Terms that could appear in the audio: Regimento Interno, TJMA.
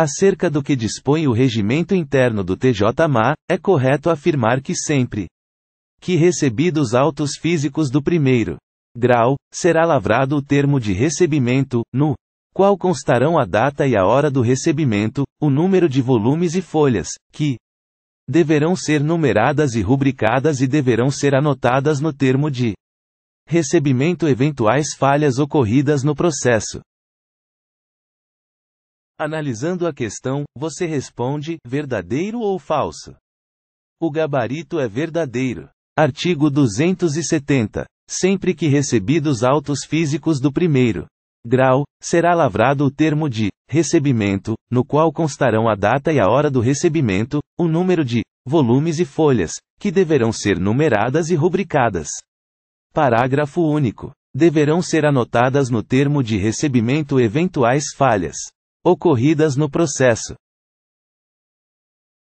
Acerca do que dispõe o regimento interno do TJMA, é correto afirmar que sempre que recebidos autos físicos do primeiro grau, será lavrado o termo de recebimento, no qual constarão a data e a hora do recebimento, o número de volumes e folhas, que deverão ser numeradas e rubricadas e deverão ser anotadas no termo de recebimento eventuais falhas ocorridas no processo. Analisando a questão, você responde, verdadeiro ou falso? O gabarito é verdadeiro. Artigo 270. Sempre que recebidos autos físicos do primeiro grau, será lavrado o termo de recebimento, no qual constarão a data e a hora do recebimento, o número de volumes e folhas, que deverão ser numeradas e rubricadas. Parágrafo único. Deverão ser anotadas no termo de recebimento eventuais falhas ocorridas no processo.